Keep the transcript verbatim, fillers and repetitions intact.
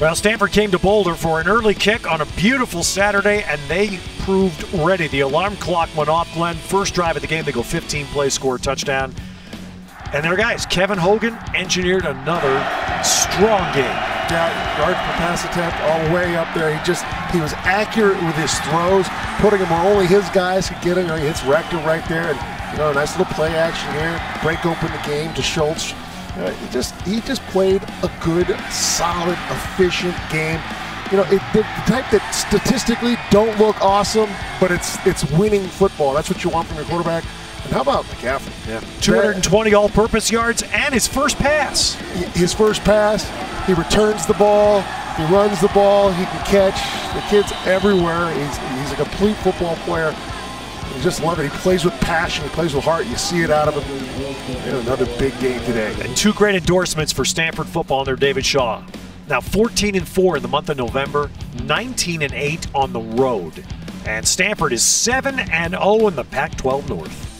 Well, Stanford came to Boulder for an early kick on a beautiful Saturday, and they proved ready. The alarm clock went off, Glenn. First drive of the game, they go fifteen plays, score a touchdown. And their guys, Kevin Hogan, engineered another strong game. Down, yard per pass attempt all the way up there. He just, he was accurate with his throws, putting them where only his guys could get it. He hits Rector right there. And, you know, nice little play action here. Break open the game to Schultz. Uh, he just he just played a good, solid, efficient game. You know, it, the type that statistically don't look awesome, but it's it's winning football. That's what you want from your quarterback. And how about McCaffrey? Yeah, two hundred twenty all-purpose yards and his first pass. His first pass. He returns the ball. He runs the ball. He can catch. The kid's everywhere. He's he's a complete football player. You just love it. He plays with passion. He plays with heart. You see it out of him. And another big game today. And two great endorsements for Stanford football under David Shaw. Now fourteen and four in the month of November, nineteen and eight on the road. And Stanford is seven and oh in the Pac twelve North.